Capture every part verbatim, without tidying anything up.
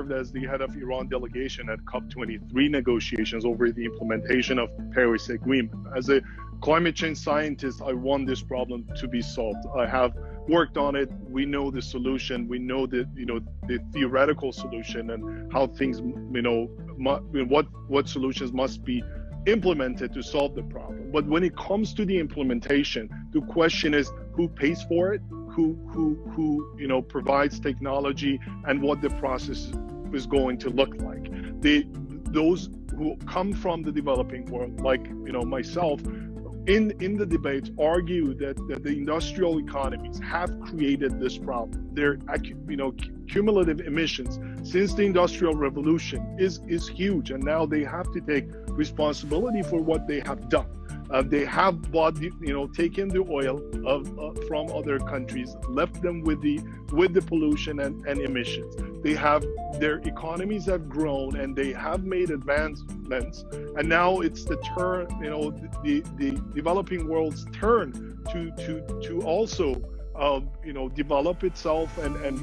served as the head of Iran delegation at COP twenty-three negotiations over the implementation of Paris Agreement. As a climate change scientist, I want this problem to be solved. I have worked on it. We know the solution. We know the, you know, the theoretical solution and how things, you know, what what solutions must be implemented to solve the problem. But when it comes to the implementation, the question is who pays for it, who who who you know provides technology, and what the process is going to look like. The those who come from the developing world, like you know myself, in in the debates argue that, that the industrial economies have created this problem. Their you know cumulative emissions since the Industrial Revolution is is huge, and now they have to take responsibility for what they have done. Uh, they have bought, the, you know, taken the oil of, uh, from other countries, left them with the with the pollution and, and emissions. They have their economies have grown and they have made advancements, and now it's the turn, you know, the the developing world's turn to to to also, uh, you know, develop itself and and.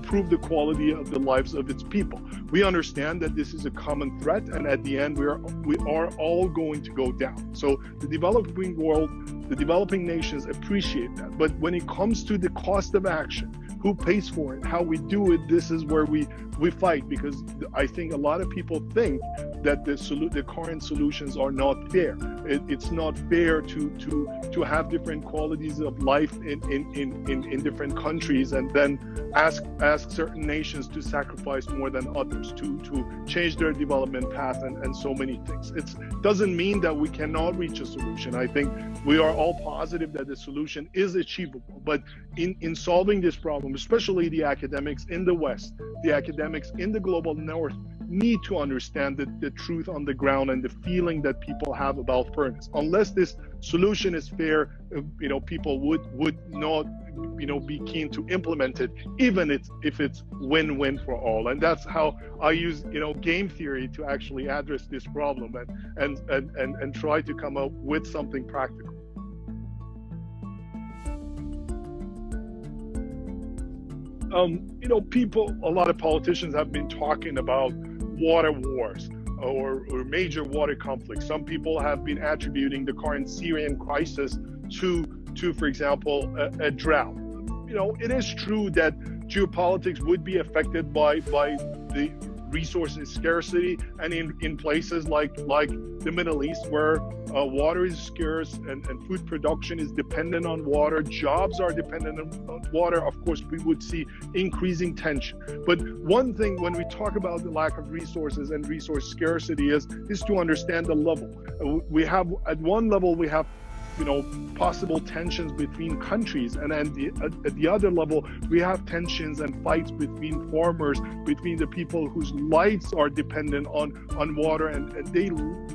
improve the quality of the lives of its people. We understand that this is a common threat, and at the end we are we are all going to go down. So the developing world, the developing nations appreciate that. But when it comes to the cost of action, who pays for it, how we do it, this is where we we fight, because I think a lot of people think that the solu the current solutions are not fair. It, it's not fair to to to have different qualities of life in in in in, in different countries, and then ask ask certain nations to sacrifice more than others, to to change their development path, and and so many things. It doesn't mean that we cannot reach a solution. I think we are all positive that the solution is achievable, but in in solving this problem, especially the academics in the West, the academics in the global North, need to understand the, the truth on the ground and the feeling that people have about fairness. Unless this solution is fair, you know, people would would not, you know, be keen to implement it, even it's, if it's win-win for all. And that's how I use, you know, game theory to actually address this problem and and and and, and try to come up with something practical. Um, you know, people, a lot of politicians have been talking about water wars or, or major water conflicts. Some people have been attributing the current Syrian crisis to, to for example, a, a drought. You know, it is true that geopolitics would be affected by, by the resource scarcity, and in, in places like, like the Middle East, where uh, water is scarce and, and food production is dependent on water, jobs are dependent on water, of course we would see increasing tension. But one thing when we talk about the lack of resources and resource scarcity is, is to understand the level. We have, at one level we have you know, possible tensions between countries, and then the, at, at the other level, we have tensions and fights between farmers, between the people whose lives are dependent on, on water, and, and they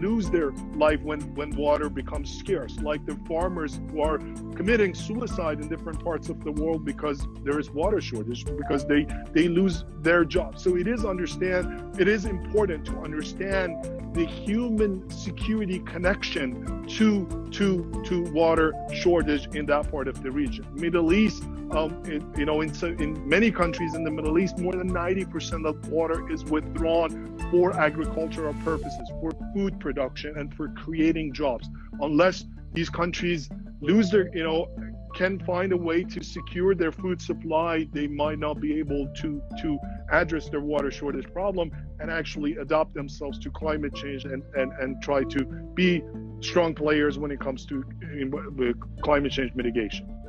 lose their life when, when water becomes scarce, like the farmers who are committing suicide in different parts of the world because there is water shortage, because they, they lose their jobs. So it is understand, it is important to understand the human security connection to to to water shortage in that part of the region. Middle East, um, it, you know, in, in many countries in the Middle East, more than ninety percent of water is withdrawn for agricultural purposes, for food production, and for creating jobs. Unless these countries lose their, you know, can find a way to secure their food supply, they might not be able to to address their water shortage problem and actually adapt themselves to climate change and, and, and try to be strong players when it comes to climate change mitigation.